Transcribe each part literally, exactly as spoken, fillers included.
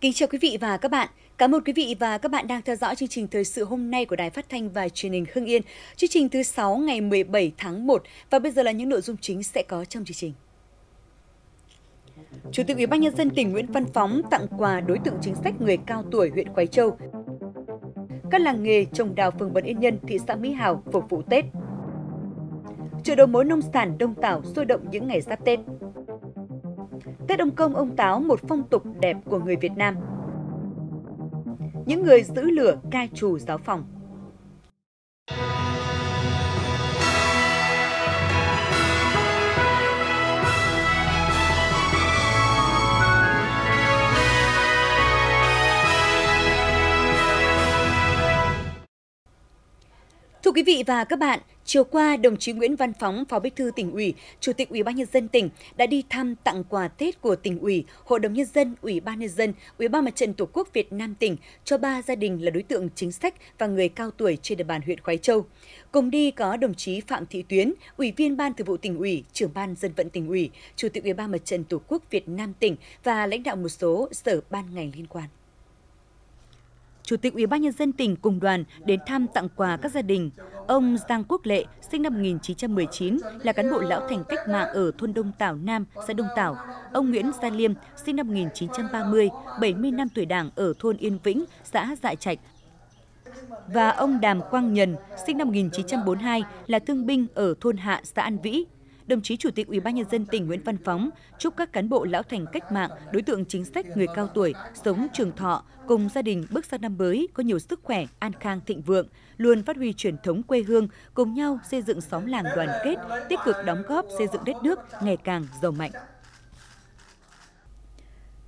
Kính chào quý vị và các bạn. Cảm ơn quý vị và các bạn đang theo dõi chương trình thời sự hôm nay của Đài Phát Thanh và Truyền hình Hưng Yên, chương trình thứ sáu ngày mười bảy tháng một. Và bây giờ là những nội dung chính sẽ có trong chương trình. Chủ tịch Ủy ban Nhân dân tỉnh Nguyễn Văn Phóng tặng quà đối tượng chính sách người cao tuổi huyện Khoái Châu. Các làng nghề trồng đào phường Bần Yên Nhân, thị xã Mỹ Hào phục vụ Tết. Chợ đầu mối nông sản Đông Tảo sôi động những ngày giáp Tết. Tết ông Công ông Táo, một phong tục đẹp của người Việt Nam. Những người giữ lửa cai trù giáo phòng. Thưa quý vị và các bạn, chiều qua, đồng chí Nguyễn Văn Phóng, Phó Bí thư Tỉnh ủy, Chủ tịch Ủy ban Nhân dân tỉnh đã đi thăm tặng quà Tết của Tỉnh ủy, Hội đồng Nhân dân, Ủy ban Nhân dân, Ủy ban Mặt trận Tổ quốc Việt Nam tỉnh cho ba gia đình là đối tượng chính sách và người cao tuổi trên địa bàn huyện Khoái Châu. Cùng đi có đồng chí Phạm Thị Tuyến, Ủy viên Ban Thường vụ Tỉnh ủy, Trưởng ban Dân vận Tỉnh ủy, Chủ tịch Ủy ban Mặt trận Tổ quốc Việt Nam tỉnh và lãnh đạo một số sở ban ngành liên quan. Chủ tịch Ủy ban Nhân dân tỉnh cùng đoàn đến thăm tặng quà các gia đình. Ông Giang Quốc Lệ, sinh năm một nghìn chín trăm mười chín, là cán bộ lão thành cách mạng ở thôn Đông Tảo Nam, xã Đông Tảo. Ông Nguyễn Gia Liêm, sinh năm một nghìn chín trăm ba mươi, bảy mươi năm tuổi Đảng ở thôn Yên Vĩnh, xã Dạ Trạch. Và ông Đàm Quang Nhân, sinh năm một nghìn chín trăm bốn mươi hai, là thương binh ở thôn Hạ, xã An Vĩ. Đồng chí Chủ tịch Ủy ban Nhân dân tỉnh Nguyễn Văn Phóng chúc các cán bộ lão thành cách mạng, đối tượng chính sách người cao tuổi sống trường thọ cùng gia đình bước sang năm mới có nhiều sức khỏe, an khang thịnh vượng, luôn phát huy truyền thống quê hương, cùng nhau xây dựng xóm làng đoàn kết, tích cực đóng góp xây dựng đất nước ngày càng giàu mạnh.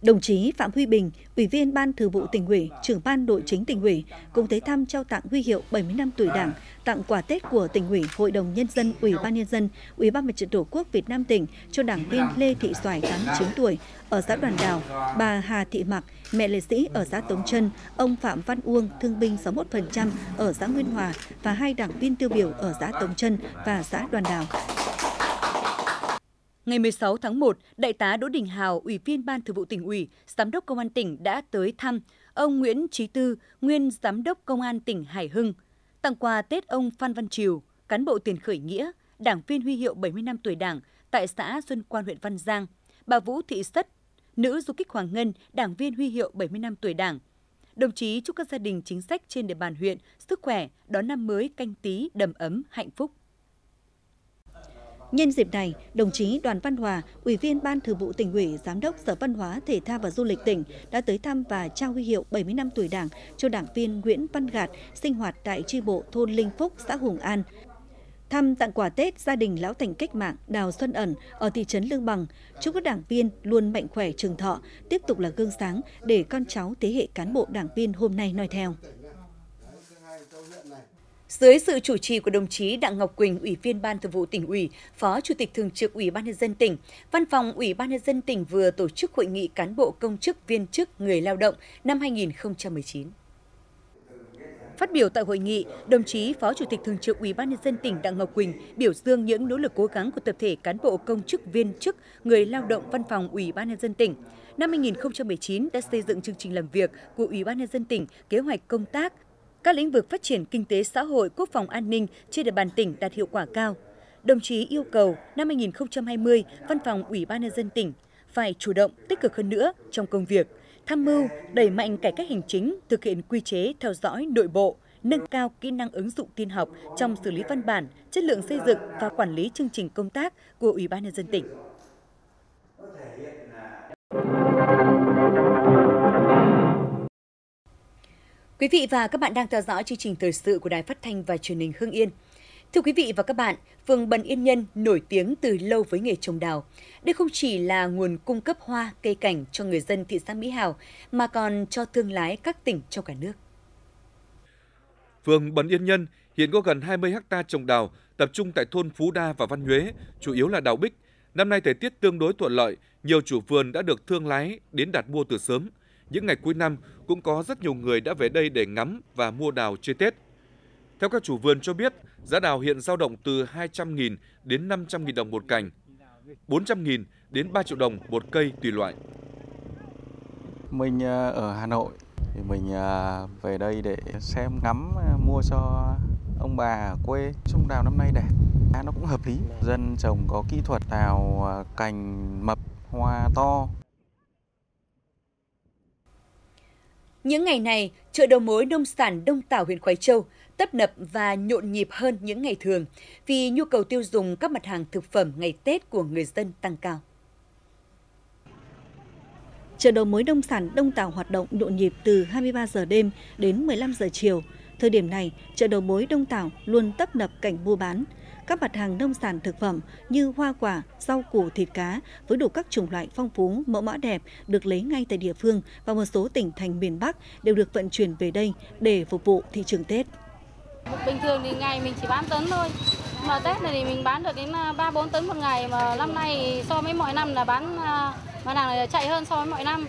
Đồng chí Phạm Huy Bình, Ủy viên Ban Thường vụ Tỉnh ủy, Trưởng ban Nội chính Tỉnh ủy cùng tới thăm trao tặng huy hiệu bảy mươi năm tuổi Đảng, tặng quà Tết của Tỉnh ủy, Hội đồng Nhân dân, Ủy ban Nhân dân, Ủy ban Mặt trận Tổ quốc Việt Nam tỉnh cho đảng viên Lê Thị Xoài, tám mươi chín tuổi, ở xã Đoàn Đào, bà Hà Thị Mạc, mẹ liệt sĩ ở xã Tống Trân, ông Phạm Văn Uông, thương binh sáu mươi mốt phần trăm ở xã Nguyên Hòa và hai đảng viên tiêu biểu ở xã Tống Trân và xã Đoàn Đào. Ngày mười sáu tháng một, Đại tá Đỗ Đình Hào, Ủy viên Ban Thường vụ Tỉnh ủy, Giám đốc Công an tỉnh đã tới thăm ông Nguyễn Trí Tư, nguyên Giám đốc Công an tỉnh Hải Hưng, tặng quà Tết ông Phan Văn Triều, cán bộ tiền khởi nghĩa, đảng viên huy hiệu bảy mươi năm tuổi Đảng tại xã Xuân Quan, huyện Văn Giang, bà Vũ Thị Sất, nữ du kích Hoàng Ngân, đảng viên huy hiệu bảy mươi năm tuổi Đảng. Đồng chí chúc các gia đình chính sách trên địa bàn huyện sức khỏe, đón năm mới Canh Tí đầm ấm, hạnh phúc. Nhân dịp này, đồng chí Đoàn Văn Hòa, Ủy viên Ban Thường vụ Tỉnh ủy, Giám đốc Sở Văn hóa, Thể thao và Du lịch tỉnh đã tới thăm và trao huy hiệu bảy mươi năm tuổi Đảng cho đảng viên Nguyễn Văn Gạt, sinh hoạt tại chi bộ thôn Linh Phúc, xã Hùng An. Thăm tặng quà Tết gia đình lão thành cách mạng Đào Xuân Ẩn ở thị trấn Lương Bằng, chúc các đảng viên luôn mạnh khỏe trường thọ, tiếp tục là gương sáng để con cháu thế hệ cán bộ đảng viên hôm nay noi theo. Dưới sự chủ trì của đồng chí Đặng Ngọc Quỳnh, Ủy viên Ban Thường vụ Tỉnh ủy, Phó Chủ tịch Thường trực Ủy ban Nhân dân tỉnh, Văn phòng Ủy ban Nhân dân tỉnh vừa tổ chức hội nghị cán bộ công chức viên chức người lao động năm hai nghìn không trăm mười chín. Phát biểu tại hội nghị, đồng chí Phó Chủ tịch Thường trực Ủy ban Nhân dân tỉnh Đặng Ngọc Quỳnh biểu dương những nỗ lực cố gắng của tập thể cán bộ công chức viên chức người lao động Văn phòng Ủy ban Nhân dân tỉnh. Năm hai nghìn không trăm mười chín đã xây dựng chương trình làm việc của Ủy ban Nhân dân tỉnh, kế hoạch công tác, các lĩnh vực phát triển kinh tế xã hội, quốc phòng an ninh trên địa bàn tỉnh đạt hiệu quả cao. Đồng chí yêu cầu năm hai nghìn không trăm hai mươi, Văn phòng Ủy ban Nhân dân tỉnh phải chủ động, tích cực hơn nữa trong công việc, tham mưu, đẩy mạnh cải cách hành chính, thực hiện quy chế theo dõi nội bộ, nâng cao kỹ năng ứng dụng tin học trong xử lý văn bản, chất lượng xây dựng và quản lý chương trình công tác của Ủy ban Nhân dân tỉnh. Quý vị và các bạn đang theo dõi chương trình thời sự của Đài Phát Thanh và Truyền hình Hưng Yên. Thưa quý vị và các bạn, phường Bần Yên Nhân nổi tiếng từ lâu với nghề trồng đào. Đây không chỉ là nguồn cung cấp hoa, cây cảnh cho người dân thị xã Mỹ Hào, mà còn cho thương lái các tỉnh trong cả nước. Phường Bần Yên Nhân hiện có gần hai mươi ha trồng đào, tập trung tại thôn Phú Đa và Văn Nhuế, chủ yếu là đào bích. Năm nay thời tiết tương đối thuận lợi, nhiều chủ vườn đã được thương lái đến đặt mua từ sớm. Những ngày cuối năm cũng có rất nhiều người đã về đây để ngắm và mua đào chơi Tết. Theo các chủ vườn cho biết, giá đào hiện dao động từ hai trăm nghìn đến năm trăm nghìn đồng một cành, bốn trăm nghìn đến ba triệu đồng một cây tùy loại. Mình ở Hà Nội thì mình về đây để xem ngắm mua cho ông bà quê. Trồng đào năm nay đẹp, nó cũng hợp lý. Dân trồng có kỹ thuật đào cành mập, hoa to. Những ngày này, chợ đầu mối nông sản Đông Tảo huyện Khoái Châu tấp nập và nhộn nhịp hơn những ngày thường vì nhu cầu tiêu dùng các mặt hàng thực phẩm ngày Tết của người dân tăng cao. Chợ đầu mối nông sản Đông Tảo hoạt động nhộn nhịp từ hai mươi ba giờ đêm đến mười lăm giờ chiều. Thời điểm này, chợ đầu mối Đông Tảo luôn tấp nập cảnh mua bán. Các mặt hàng nông sản thực phẩm như hoa quả, rau củ, thịt cá với đủ các chủng loại phong phú, mẫu mã đẹp được lấy ngay tại địa phương và một số tỉnh thành miền Bắc đều được vận chuyển về đây để phục vụ thị trường Tết. Bình thường thì ngày mình chỉ bán tấn thôi, mà Tết này thì mình bán được đến ba bốn tấn một ngày, mà năm nay so với mọi năm là bán mặt hàng này chạy hơn so với mọi năm.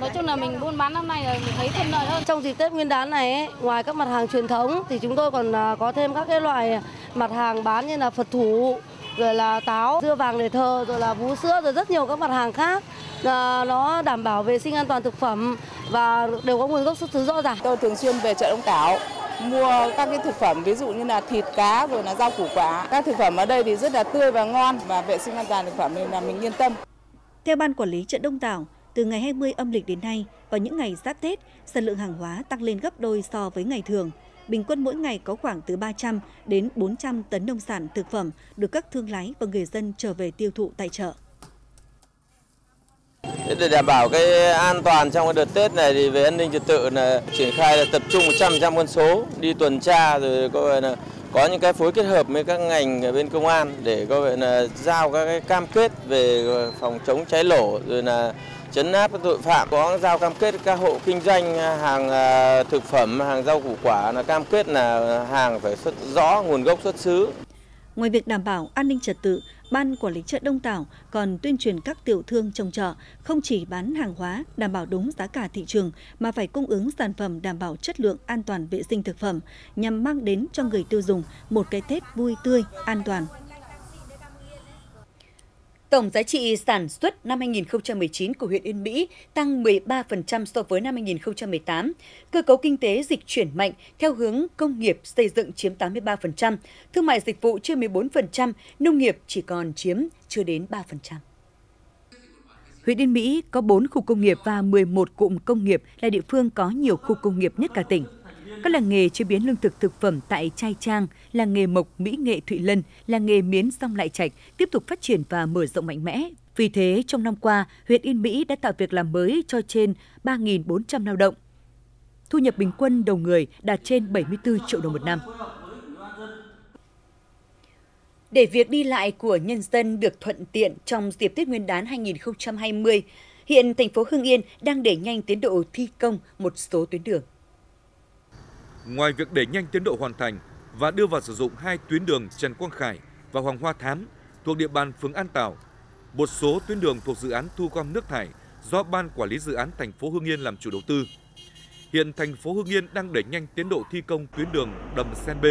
Nói chung là mình buôn bán năm nay là mình thấy thuận lợi hơn. Trong dịp Tết Nguyên đán này ấy, ngoài các mặt hàng truyền thống thì chúng tôi còn có thêm các cái loại mặt hàng bán như là Phật thủ, rồi là táo, dưa vàng để thờ, rồi là vú sữa, rồi rất nhiều các mặt hàng khác. Nó đảm bảo vệ sinh an toàn thực phẩm và đều có nguồn gốc xuất xứ rõ ràng. Tôi thường xuyên về chợ Đông Tảo mua các cái thực phẩm, ví dụ như là thịt cá, rồi là rau củ quả. Các thực phẩm ở đây thì rất là tươi và ngon và vệ sinh an toàn thực phẩm nên là mình yên tâm. Theo ban quản lý chợ Đông Tảo, từ ngày hai mươi âm lịch đến nay, vào những ngày giáp Tết, sản lượng hàng hóa tăng lên gấp đôi so với ngày thường. Bình quân mỗi ngày có khoảng từ ba trăm đến bốn trăm tấn nông sản thực phẩm được các thương lái và người dân trở về tiêu thụ tại chợ. Để đảm bảo cái an toàn trong cái đợt Tết này thì về an ninh trật tự là triển khai là tập trung một trăm phần trăm quân số đi tuần tra, rồi có vậy là có những cái phối kết hợp với các ngành bên công an để có vậy là giao các cái cam kết về phòng chống cháy nổ, rồi là chấn áp tội phạm, có giao cam kết các hộ kinh doanh hàng thực phẩm, hàng rau củ quả là cam kết là hàng phải xuất rõ nguồn gốc xuất xứ. Ngoài việc đảm bảo an ninh trật tự, ban quản lý chợ Đông Tảo còn tuyên truyền các tiểu thương trong chợ không chỉ bán hàng hóa đảm bảo đúng giá cả thị trường mà phải cung ứng sản phẩm đảm bảo chất lượng, an toàn vệ sinh thực phẩm nhằm mang đến cho người tiêu dùng một cái Tết vui tươi, an toàn. Tổng giá trị sản xuất năm hai nghìn không trăm mười chín của huyện Yên Mỹ tăng mười ba phần trăm so với năm hai nghìn không trăm mười tám. Cơ cấu kinh tế dịch chuyển mạnh theo hướng công nghiệp xây dựng chiếm tám mươi ba phần trăm, thương mại dịch vụ chiếm mười bốn phần trăm, nông nghiệp chỉ còn chiếm chưa đến ba phần trăm. Huyện Yên Mỹ có bốn khu công nghiệp và mười một cụm công nghiệp, là địa phương có nhiều khu công nghiệp nhất cả tỉnh. Các làng nghề chế biến lương thực thực phẩm tại Trai Trang, làng nghề mộc Mỹ Nghệ Thụy Lân, làng nghề miến Song Lại Trạch tiếp tục phát triển và mở rộng mạnh mẽ. Vì thế, trong năm qua, huyện Yên Mỹ đã tạo việc làm mới cho trên ba nghìn bốn trăm lao động. Thu nhập bình quân đầu người đạt trên bảy mươi tư triệu đồng một năm. Để việc đi lại của nhân dân được thuận tiện trong dịp Tết Nguyên đán hai nghìn không trăm hai mươi, hiện thành phố Hưng Yên đang đẩy nhanh tiến độ thi công một số tuyến đường. Ngoài việc đẩy nhanh tiến độ hoàn thành và đưa vào sử dụng hai tuyến đường Trần Quang Khải và Hoàng Hoa Thám thuộc địa bàn phường An Tảo, một số tuyến đường thuộc dự án thu gom nước thải do Ban Quản lý Dự án thành phố Hưng Yên làm chủ đầu tư. Hiện thành phố Hưng Yên đang đẩy nhanh tiến độ thi công tuyến đường Đầm Sen B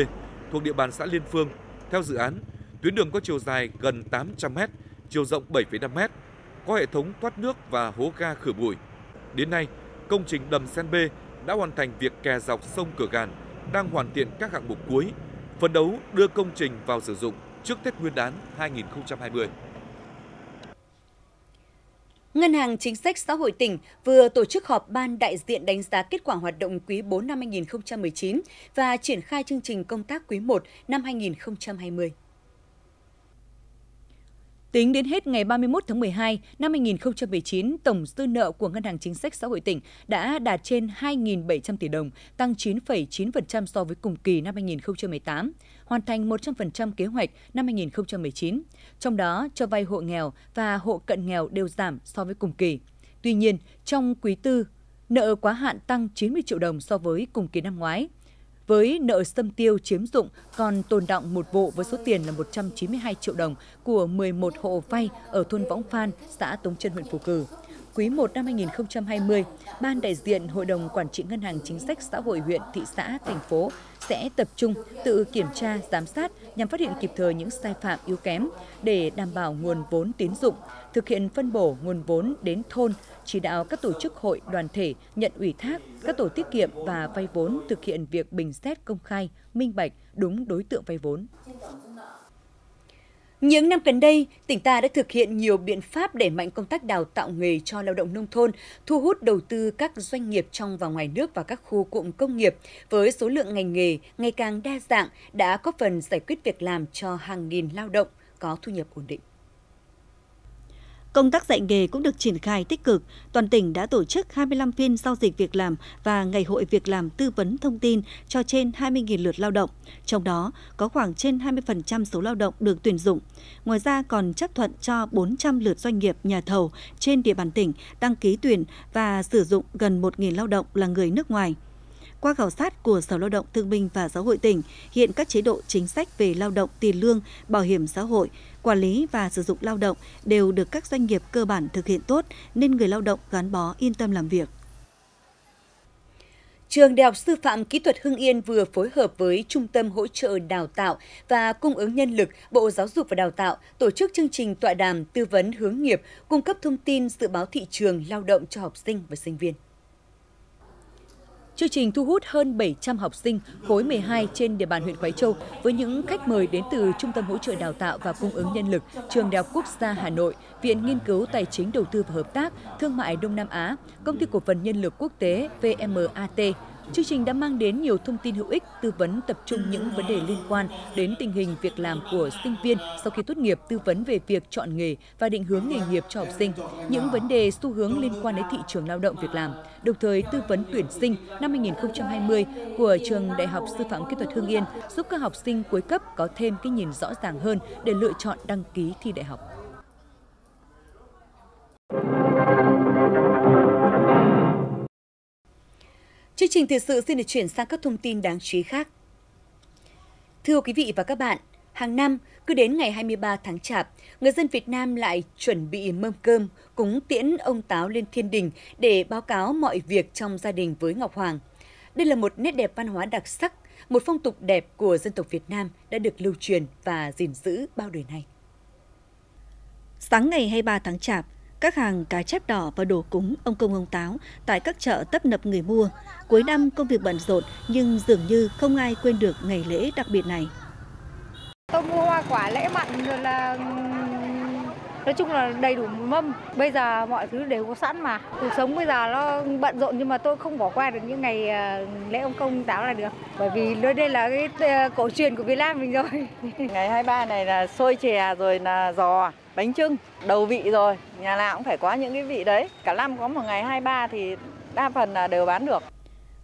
thuộc địa bàn xã Liên Phương. Theo dự án, tuyến đường có chiều dài gần tám trăm mét, chiều rộng bảy phẩy năm mét, có hệ thống thoát nước và hố ga khử bụi. Đến nay, công trình Đầm Sen B đã hoàn thành việc kè dọc sông Cửa Gàn, đang hoàn thiện các hạng mục cuối, phấn đấu đưa công trình vào sử dụng trước Tết Nguyên đán hai nghìn không trăm hai mươi. Ngân hàng Chính sách Xã hội tỉnh vừa tổ chức họp ban đại diện đánh giá kết quả hoạt động quý bốn năm hai nghìn không trăm mười chín và triển khai chương trình công tác quý một năm hai nghìn không trăm hai mươi. Tính đến hết ngày ba mươi mốt tháng mười hai năm hai nghìn không trăm mười chín, tổng dư nợ của Ngân hàng Chính sách Xã hội tỉnh đã đạt trên hai nghìn bảy trăm tỷ đồng, tăng chín phẩy chín phần trăm so với cùng kỳ năm hai nghìn không trăm mười tám, hoàn thành một trăm phần trăm kế hoạch năm hai nghìn không trăm mười chín. Trong đó, cho vay hộ nghèo và hộ cận nghèo đều giảm so với cùng kỳ. Tuy nhiên, trong quý tư, nợ quá hạn tăng chín mươi triệu đồng so với cùng kỳ năm ngoái. Với nợ xâm tiêu chiếm dụng còn tồn đọng một vụ với số tiền là một trăm chín mươi hai triệu đồng của mười một hộ vay ở thôn Võng Phan, xã Tống Trân, huyện Phú Cừ. quý một năm hai nghìn không trăm hai mươi, Ban đại diện Hội đồng Quản trị Ngân hàng Chính sách Xã hội huyện, thị xã, thành phố sẽ tập trung tự kiểm tra, giám sát nhằm phát hiện kịp thời những sai phạm yếu kém để đảm bảo nguồn vốn tín dụng, thực hiện phân bổ nguồn vốn đến thôn, chỉ đạo các tổ chức hội đoàn thể nhận ủy thác, các tổ tiết kiệm và vay vốn thực hiện việc bình xét công khai, minh bạch, đúng đối tượng vay vốn. Những năm gần đây, tỉnh ta đã thực hiện nhiều biện pháp đẩy mạnh công tác đào tạo nghề cho lao động nông thôn, thu hút đầu tư các doanh nghiệp trong và ngoài nước vào các khu cụm công nghiệp với số lượng ngành nghề ngày càng đa dạng đã góp phần giải quyết việc làm cho hàng nghìn lao động có thu nhập ổn định. Công tác dạy nghề cũng được triển khai tích cực. Toàn tỉnh đã tổ chức hai mươi lăm phiên giao dịch việc làm và ngày hội việc làm tư vấn thông tin cho trên hai mươi nghìn lượt lao động. Trong đó, có khoảng trên hai mươi phần trăm số lao động được tuyển dụng. Ngoài ra, còn chấp thuận cho bốn trăm lượt doanh nghiệp nhà thầu trên địa bàn tỉnh đăng ký tuyển và sử dụng gần một nghìn lao động là người nước ngoài. Qua khảo sát của Sở Lao động Thương binh và Xã hội tỉnh, hiện các chế độ chính sách về lao động, tiền lương, bảo hiểm xã hội, quản lý và sử dụng lao động đều được các doanh nghiệp cơ bản thực hiện tốt nên người lao động gắn bó yên tâm làm việc. Trường Đại học Sư phạm Kỹ thuật Hưng Yên vừa phối hợp với Trung tâm Hỗ trợ Đào tạo và Cung ứng Nhân lực Bộ Giáo dục và Đào tạo tổ chức chương trình tọa đàm tư vấn hướng nghiệp, cung cấp thông tin dự báo thị trường lao động cho học sinh và sinh viên. Chương trình thu hút hơn bảy trăm học sinh khối mười hai trên địa bàn huyện Khói Châu với những khách mời đến từ Trung tâm Hỗ trợ Đào tạo và Cung ứng Nhân lực, Trường Đại học Quốc gia Hà Nội, Viện Nghiên cứu Tài chính Đầu tư và Hợp tác Thương mại Đông Nam Á, Công ty Cổ phần Nhân lực Quốc tế vê em a tê. Chương trình đã mang đến nhiều thông tin hữu ích, tư vấn tập trung những vấn đề liên quan đến tình hình việc làm của sinh viên sau khi tốt nghiệp, tư vấn về việc chọn nghề và định hướng nghề nghiệp cho học sinh, những vấn đề xu hướng liên quan đến thị trường lao động việc làm, đồng thời tư vấn tuyển sinh năm hai nghìn không trăm hai mươi của Trường Đại học Sư phạm Kỹ thuật Hưng Yên giúp các học sinh cuối cấp có thêm cái nhìn rõ ràng hơn để lựa chọn đăng ký thi đại học. Chương trình thời sự xin được chuyển sang các thông tin đáng chú ý khác. Thưa quý vị và các bạn, hàng năm, cứ đến ngày hai mươi ba tháng Chạp, người dân Việt Nam lại chuẩn bị mâm cơm, cúng tiễn ông Táo lên thiên đình để báo cáo mọi việc trong gia đình với Ngọc Hoàng. Đây là một nét đẹp văn hóa đặc sắc, một phong tục đẹp của dân tộc Việt Nam đã được lưu truyền và gìn giữ bao đời nay. Sáng ngày hai mươi ba tháng Chạp, các hàng cá chép đỏ và đồ cúng ông Công ông Táo tại các chợ tấp nập người mua. Cuối năm công việc bận rộn nhưng dường như không ai quên được ngày lễ đặc biệt này. Tôi mua hoa quả lễ mặn rồi là nói chung là đầy đủ mâm. Bây giờ mọi thứ đều có sẵn mà. Cuộc sống bây giờ nó bận rộn nhưng mà tôi không bỏ qua được những ngày lễ ông Công ông Táo là được. Bởi vì nơi đây là cái cổ truyền của Việt Nam mình rồi. Ngày hai mươi ba này là xôi chè rồi là giò, bánh chưng, đầu vị rồi. Nhà nào cũng phải có những cái vị đấy. Cả năm có một ngày hai mươi ba thì đa phần là đều bán được.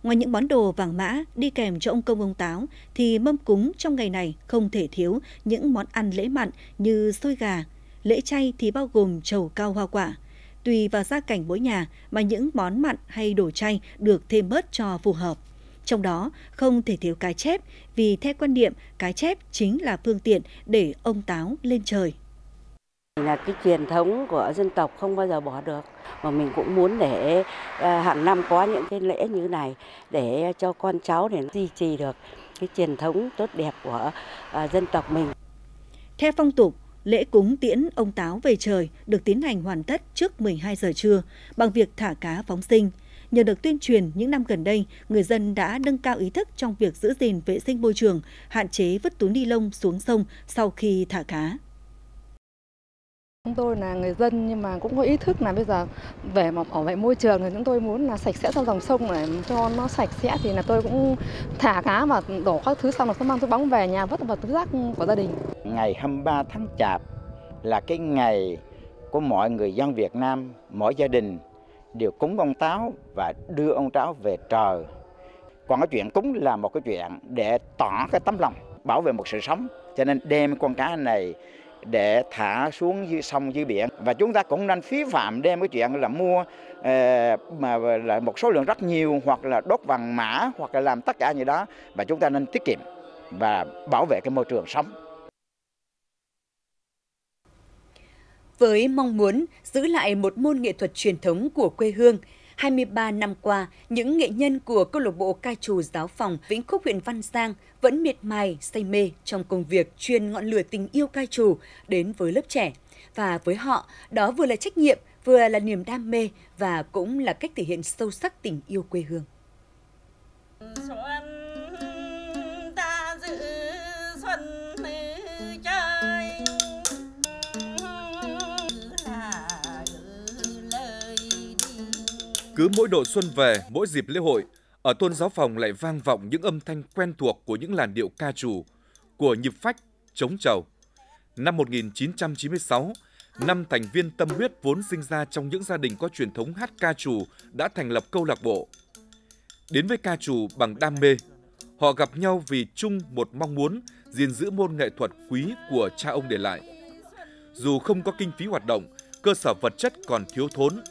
Ngoài những món đồ vàng mã đi kèm cho ông Công ông Táo thì mâm cúng trong ngày này không thể thiếu những món ăn lễ mặn như xôi gà. Lễ chay thì bao gồm trầu cau hoa quả. Tùy vào gia cảnh mỗi nhà mà những món mặn hay đồ chay được thêm bớt cho phù hợp. Trong đó không thể thiếu cá chép vì theo quan niệm cá chép chính là phương tiện để ông Táo lên trời. Là cái truyền thống của dân tộc không bao giờ bỏ được và mình cũng muốn để hàng năm có những cái lễ như này để cho con cháu để duy trì được cái truyền thống tốt đẹp của dân tộc mình. Theo phong tục, lễ cúng tiễn ông Táo về trời được tiến hành hoàn tất trước mười hai giờ trưa bằng việc thả cá phóng sinh. Nhờ được tuyên truyền những năm gần đây, người dân đã nâng cao ý thức trong việc giữ gìn vệ sinh môi trường, hạn chế vứt túi ni lông xuống sông sau khi thả cá. Chúng tôi là người dân nhưng mà cũng có ý thức là bây giờ về mà bảo vệ môi trường thì chúng tôi muốn là sạch sẽ trong dòng sông để cho nó sạch sẽ thì là tôi cũng thả cá và đổ các thứ xong rồi tôi mang tôi bóng về nhà vứt vào túi rác của gia đình. Ngày hai mươi ba tháng Chạp là cái ngày của mọi người dân Việt Nam, mỗi gia đình đều cúng ông Táo và đưa ông Táo về trời. Còn cái chuyện cúng là một cái chuyện để tỏ cái tấm lòng bảo vệ một sự sống, cho nên đem con cá này để thả xuống dưới sông dưới biển và chúng ta cũng nên phí phạm đem cái chuyện là mua eh, mà là một số lượng rất nhiều hoặc là đốt vàng mã hoặc là làm tất cả như đó và chúng ta nên tiết kiệm và bảo vệ cái môi trường sống. Với mong muốn giữ lại một môn nghệ thuật truyền thống của quê hương, hai mươi ba năm qua, những nghệ nhân của câu lạc bộ ca trù Giáo Phòng Vĩnh Phúc huyện Văn Giang vẫn miệt mài say mê trong công việc truyền ngọn lửa tình yêu ca trù đến với lớp trẻ. Và với họ, đó vừa là trách nhiệm, vừa là niềm đam mê và cũng là cách thể hiện sâu sắc tình yêu quê hương. Cứ mỗi độ xuân về, mỗi dịp lễ hội, ở thôn Giáo Phòng lại vang vọng những âm thanh quen thuộc của những làn điệu ca trù, của nhịp phách, trống trầu. Năm một nghìn chín trăm chín mươi sáu, năm thành viên tâm huyết vốn sinh ra trong những gia đình có truyền thống hát ca trù đã thành lập câu lạc bộ. Đến với ca trù bằng đam mê, họ gặp nhau vì chung một mong muốn gìn giữ môn nghệ thuật quý của cha ông để lại. Dù không có kinh phí hoạt động, cơ sở vật chất còn thiếu thốn,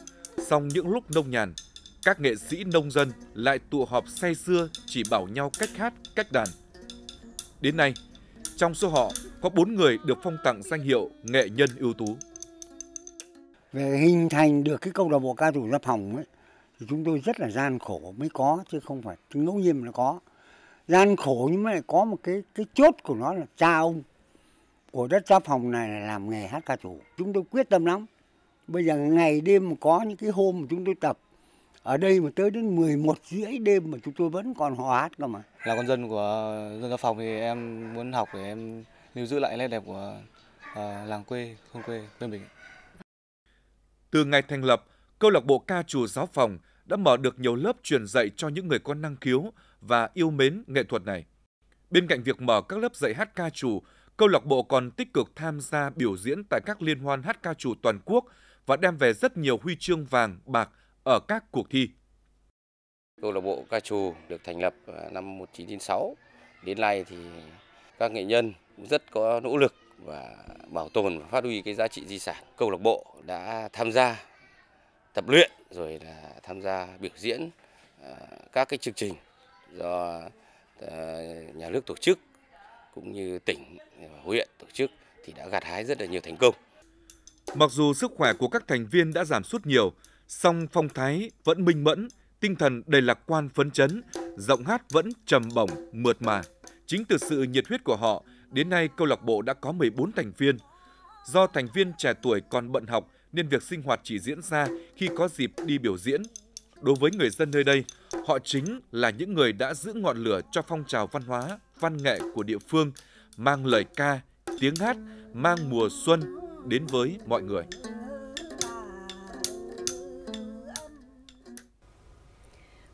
song những lúc nông nhàn, các nghệ sĩ nông dân lại tụ họp say sưa chỉ bảo nhau cách hát, cách đàn. Đến nay, trong số họ có bốn người được phong tặng danh hiệu nghệ nhân ưu tú. Về hình thành được cái câu lạc bộ ca trù Giáo Phòng ấy, thì chúng tôi rất là gian khổ mới có, chứ không phải ngẫu nhiên mà nó có. Gian khổ nhưng mà lại có một cái cái chốt của nó là cha ông của đất Giáo Phòng này là làm nghề hát ca trù. Chúng tôi quyết tâm lắm. Bây giờ ngày đêm có những cái hôm mà chúng tôi tập ở đây mà tới đến mười một rưỡi đêm mà chúng tôi vẫn còn hò hát cơ mà. Là con dân của dân Giáo Phòng thì em muốn học để em lưu giữ lại nét đẹp của uh, làng quê, không quê, quê mình. Từ ngày thành lập, câu lạc bộ ca trù Giáo Phòng đã mở được nhiều lớp truyền dạy cho những người có năng khiếu và yêu mến nghệ thuật này. Bên cạnh việc mở các lớp dạy hát ca trù, câu lạc bộ còn tích cực tham gia biểu diễn tại các liên hoan hát ca trù toàn quốc và đem về rất nhiều huy chương vàng, bạc ở các cuộc thi. Câu lạc bộ ca trù được thành lập năm một nghìn chín trăm chín mươi sáu. Đến nay thì các nghệ nhân cũng rất có nỗ lực và bảo tồn và phát huy cái giá trị di sản. Câu lạc bộ đã tham gia tập luyện rồi là tham gia biểu diễn các cái chương trình do nhà nước tổ chức cũng như tỉnh và huyện tổ chức thì đã gặt hái rất là nhiều thành công. Mặc dù sức khỏe của các thành viên đã giảm sút nhiều, song phong thái vẫn minh mẫn, tinh thần đầy lạc quan phấn chấn, giọng hát vẫn trầm bổng, mượt mà. Chính từ sự nhiệt huyết của họ, đến nay câu lạc bộ đã có mười bốn thành viên. Do thành viên trẻ tuổi còn bận học nên việc sinh hoạt chỉ diễn ra khi có dịp đi biểu diễn. Đối với người dân nơi đây, họ chính là những người đã giữ ngọn lửa cho phong trào văn hóa, văn nghệ của địa phương, mang lời ca, tiếng hát, mang mùa xuân đến với mọi người.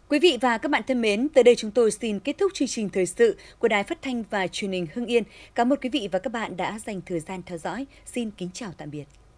Quý vị và các bạn thân mến, tới đây chúng tôi xin kết thúc chương trình thời sự của Đài Phát Thanh và Truyền hình Hưng Yên. Cảm ơn quý vị và các bạn đã dành thời gian theo dõi. Xin kính chào tạm biệt.